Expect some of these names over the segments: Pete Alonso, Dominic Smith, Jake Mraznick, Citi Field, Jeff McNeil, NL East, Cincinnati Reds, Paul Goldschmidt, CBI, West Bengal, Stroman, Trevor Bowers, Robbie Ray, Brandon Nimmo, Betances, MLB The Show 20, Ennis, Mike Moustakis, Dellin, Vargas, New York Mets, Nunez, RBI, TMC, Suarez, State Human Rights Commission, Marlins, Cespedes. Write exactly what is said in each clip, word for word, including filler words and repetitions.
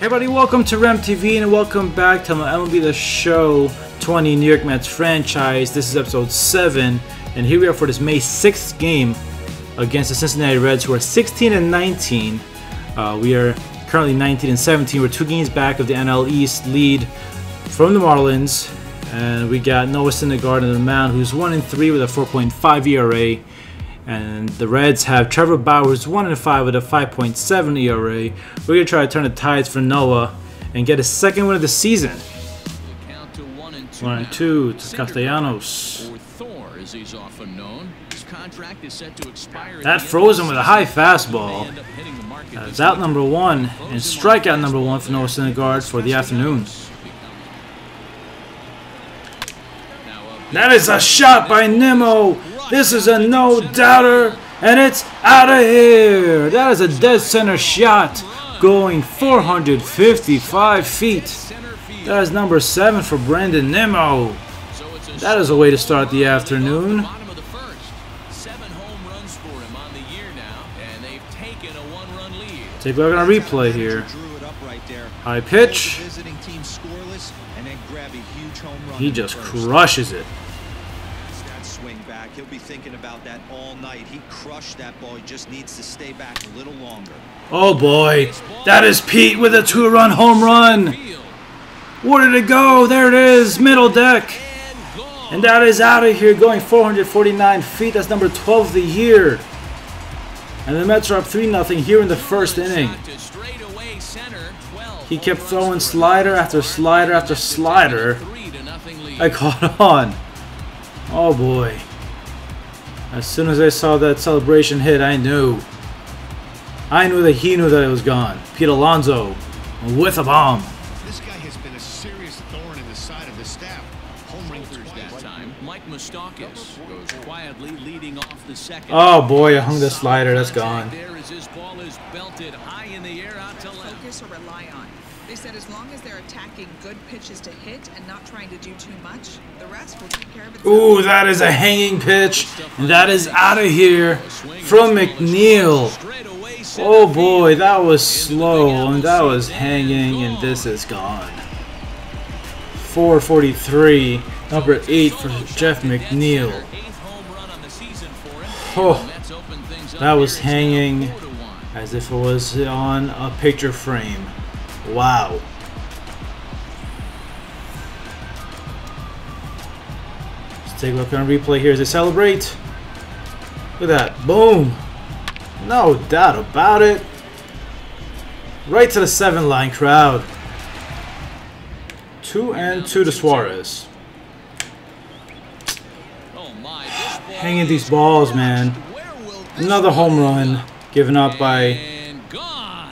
Hey everybody, welcome to RemTV and welcome back to M L B The Show twenty New York Mets franchise. This is episode seven, and here we are for this May sixth game against the Cincinnati Reds, who are sixteen and nineteen. Uh, we are currently nineteen and seventeen. We're two games back of the N L East lead from the Marlins, and we got Noah Syndergaard on the mound, who's one and three with a four point five E R A. And the Reds have Trevor Bowers one and five with a five point seven E R A. We're going to try to turn the tides for Noah and get his second win of the season. one and two to Castellanos. That froze him with a high fastball. That's out number one and strikeout number one for Noah Syndergaard for the afternoon. That is a shot by Nimmo. This is a no-doubter, and it's out of here. That is a dead center shot going four hundred fifty-five feet. That is number seven for Brandon Nimmo. That is a way to start the afternoon. Take a look on a replay here. High pitch. He just crushes it. He'll be thinking about that all night. He crushed that ball. He just needs to stay back a little longer. Oh boy, that is Pete with a two-run home run. Where did it go? There it is, middle deck. And that is out of here, going four hundred forty-nine feet. That's number twelve of the year. And the Mets are up three nothing here in the first inning. He kept throwing slider after slider after slider. I caught on. Oh boy. As soon as I saw that celebration hit, I knew. I knew that he knew that it was gone. Pete Alonso with a bomb. This guy has been a serious thorn in the side of the staff. Home runners that time. Mike Moustakis goes quietly leading off the second. Oh boy, I hung the slider. That's gone. There is his ball is belted high in the air out to left. Focus or rely on. They said as long as they're attacking good pitches to hit and not trying to do too much, the rest will take care of itself. Ooh, that is a hanging pitch. And that is out of here from McNeil. Oh boy, that was slow and that was hanging, and this is gone. four forty-three, number eight for Jeff McNeil. Oh, that was hanging as if it was on a picture frame. Wow. Let's take a look on replay here as they celebrate. Look at that. Boom. No doubt about it. Right to the seven line crowd. Two and two to Suarez. Hanging these balls, man. Another home run given up by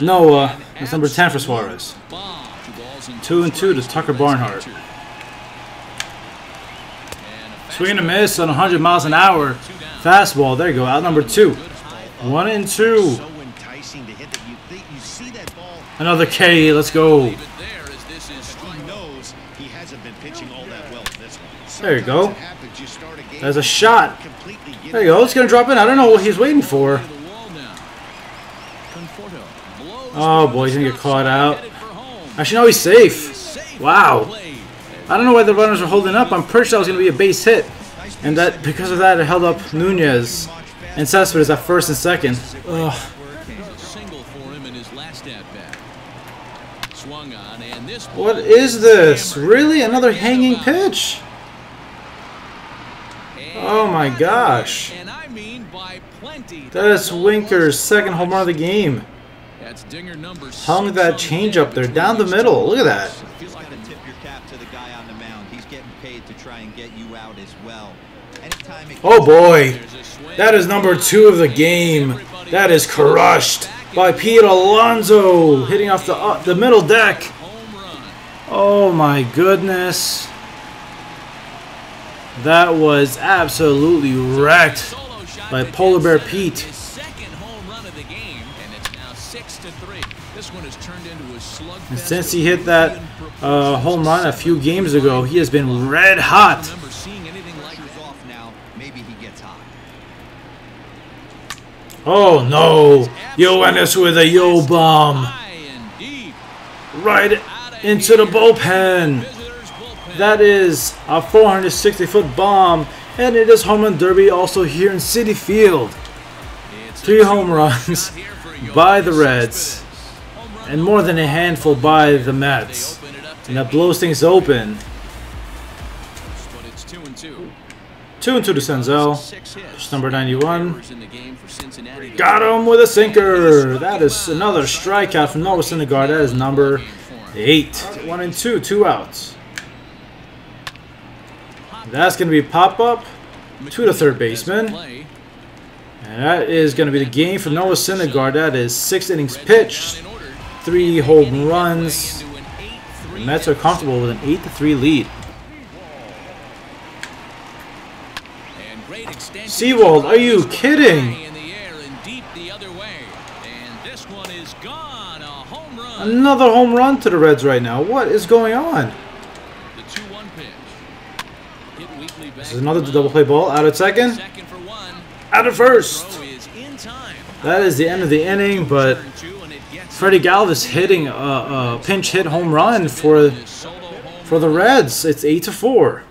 Noah. That's number ten for Suarez. Two and two to Tucker Barnhart. Swing and a miss on one hundred miles an hour. Fastball. There you go. Out number two. One and two. Another K. Let's go. There you go. That's a shot. There you go. It's going to drop in. I don't know what he's waiting for. Oh boy, he's going to get caught out. Actually, no, he's safe. Wow. I don't know why the runners are holding up. I'm pretty sure that was going to be a base hit. And that because of that, it held up Nunez and Cespedes at first and second. Ugh. What is this? Really? Another hanging pitch? Oh my gosh. That is Winker's second home run of the game. Hung that change up there down the middle. Look at that. Just got to tip your cap to the guy on the mound. He's getting paid to try and get you out as well. Oh boy, that is number two of the game. That is crushed by Pete Alonso, hitting off the uh, the middle deck. Oh my goodness, that was absolutely wrecked by Polar Bear Pete. And since he hit that uh, home run a few games ago, he has been red hot. Oh no! Yo, Ennis with a yo bomb. right into the bullpen. That is a four hundred sixty foot bomb, and it is home run derby also here in Citi Field. Three home runs by the Reds and more than a handful by the Mets, and that blows things open. Two and two to Senzel, pitch number ninety-one. Got him with a sinker. That is another strikeout from Noah Syndergaard. That is number eight. One and two, two outs. That's going to be pop up to the third baseman, and that is going to be the game for Noah Syndergaard. That is six innings pitched, three home runs. The Mets are comfortable with an eight to three lead. Seawald, are you kidding? Another home run to the Reds right now. What is going on? This is another double play ball. Out at second. Out at first. That is the end of the inning, but Freddie Galvis hitting a, a pinch hit home run for, for the Reds. It's eight to four.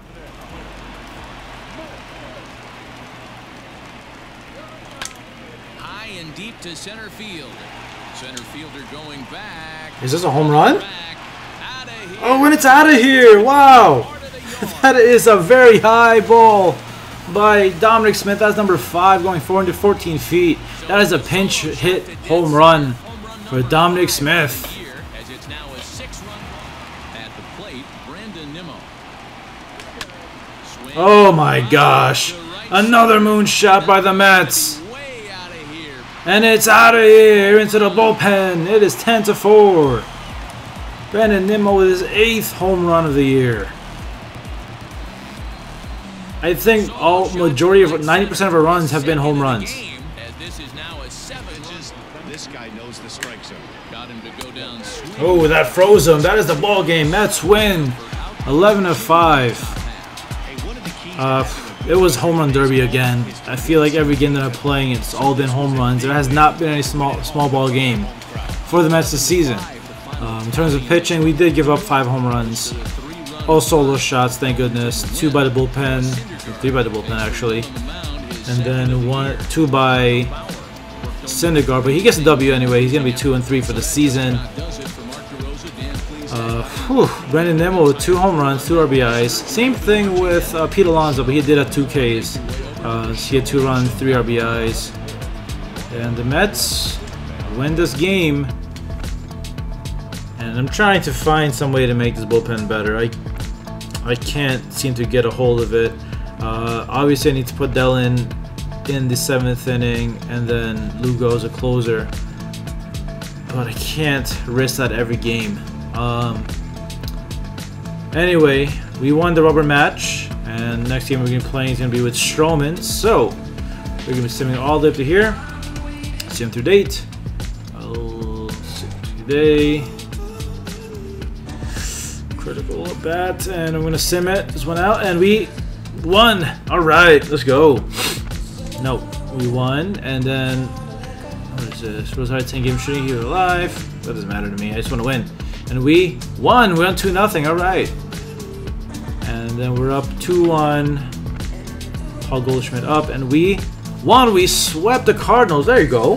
To center field. Center fielder going back. Is this a home run? Oh, and it's out of here. Wow. That is a very high ball by Dominic Smith. That's number five, going four hundred fourteen feet. That is a pinch hit home run for Dominic Smith. As it's now a six run at the plate, Brandon Nimmo. Oh my gosh. Another moonshot by the Mets. And it's out of here into the bullpen. It is ten to four. Brandon Nimmo with his eighth home run of the year. I think all majority of ninety percent of our runs have been home runs. Oh, that froze him. That is the ball game. Mets win, eleven to five. Uh, It was home run derby again. I feel like every game that I'm playing, it's all been home runs. There has not been any small small ball game for the Mets this season. Um, in terms of pitching, we did give up five home runs. All solo shots, thank goodness. Two by the bullpen, three by the bullpen actually, and then one, two by Syndergaard. But he gets a W anyway. He's gonna be two and three for the season. Uh, whew, Brandon Nimmo with two home runs, two R B Is. Same thing with uh, Pete Alonso, but he did have two Ks. Uh, he had two runs, three R B Is. And the Mets win this game. And I'm trying to find some way to make this bullpen better. I I can't seem to get a hold of it. Uh, obviously, I need to put Dellin in the seventh inning, and then Lugo as a closer. But I can't risk that every game. Um, anyway, we won the rubber match, and next game we're going to be playing is going to be with Stroman, so we're going to be simming all the way up to here. Sim through date. I'll sim today. Critical at bat, and I'm going to sim it. This one out, and we won. Alright, let's go. No, we won, and then, what is this? Rose High ten game shooting, you're alive. That doesn't matter to me, I just want to win. And we won. We're on two nothing. All right. And then we're up two one. Paul Goldschmidt up. And we won. We swept the Cardinals. There you go.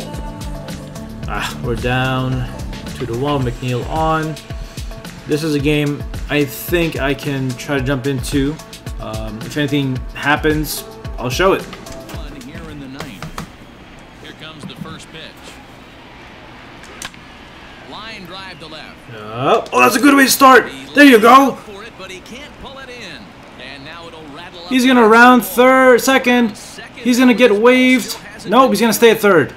Ah, we're down two to one. McNeil on. This is a game I think I can try to jump into. Um, if anything happens, I'll show it. Here in the ninth. Here comes the first pitch. Line drive to left. Uh, oh, that's a good way to start. There you go. He's gonna round third, second. He's gonna get waved. Nope, he's gonna stay at third.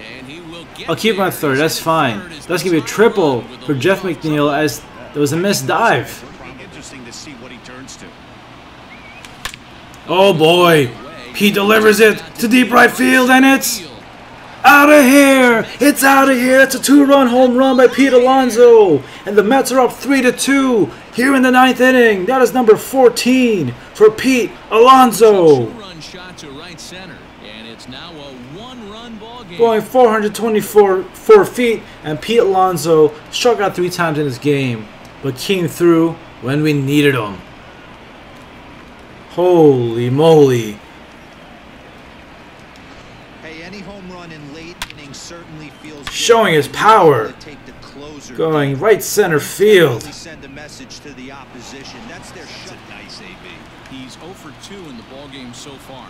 I'll keep him at third. That's fine. That's gonna be a triple for Jeff McNeil as there was a missed dive. Oh boy, he delivers it to deep right field, and it's out of here! It's out of here! It's a two-run home run by Pete Alonso, and the Mets are up three to two here in the ninth inning. That is number fourteen for Pete Alonso. Two-run shot to right center, and it's now a one-run ball game. Going four hundred twenty-four four feet, and Pete Alonso struck out three times in this game. but came through when we needed him. Holy moly. Hey, any home run in late inning certainly feels showing his power. Going right center field. Send a message to the opposition. That's their shot. That's a nice A B. He's oh for two in the ball game so far.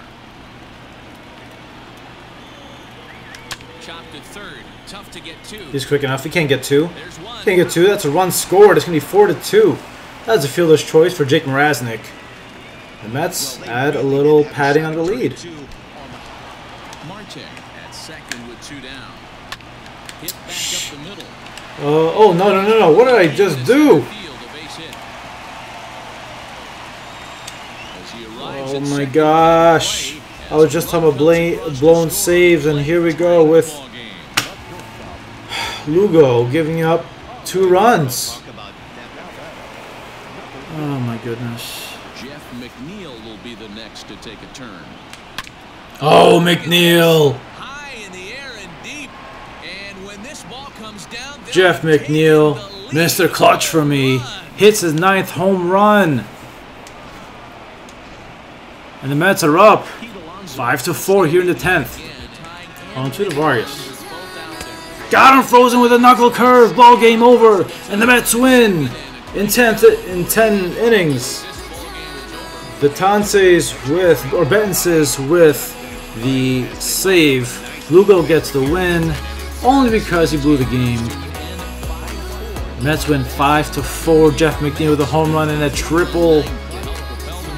Chopped to third. Tough to get two. He's quick enough. He can't get two. Can't get two. That's a run scored. It's going to be four to two. That's a fielder's choice for Jake Mraznick. The Mets well, add really a little padding on the lead. At second with two down. Hit back up the middle. Uh, oh no no no no! What did I just do? Oh my gosh! I was just talking about blown saves, and here we go with Lugo giving up two runs. Oh my goodness! Jeff McNeil will be the next to take a turn. Oh, McNeil! Jeff McNeil, Mister Clutch for me, hits his ninth home run. And the Mets are up five to four here in the tenth. On to the Vargas. Got him frozen with a knuckle curve. Ball game over. And the Mets win in ten, in ten innings. Betances with, or Betances with the save. Lugo gets the win only because he blew the game. Mets win five to four. Jeff McNeil with a home run and a triple.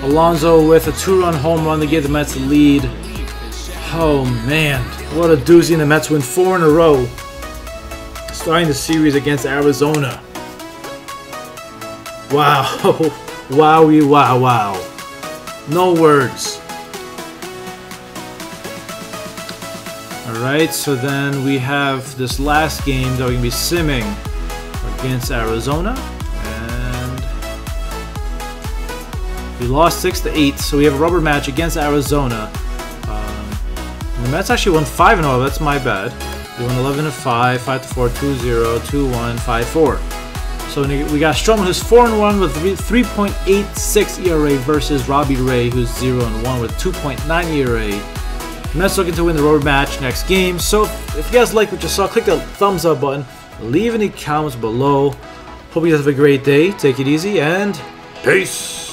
Alonso with a two-run home run to give the Mets the lead. Oh, man. What a doozy. And the Mets win four in a row, starting the series against Arizona. Wow. Wowie, wow, wow. No words. All right, so then we have this last game that we're going to be simming against Arizona, and we lost six to eight. So we have a rubber match against Arizona. Um, the Mets actually won five and zero. That's my bad. We won eleven to five, five to four, two zero, two one, five four. So we got Stroman, who's four and one with three point eight six E R A, versus Robbie Ray, who's zero and one with two point nine E R A. The Mets looking to win the road match next game. So if you guys like what you saw, click the thumbs up button. Leave any comments below. Hope you guys have a great day. Take it easy and peace.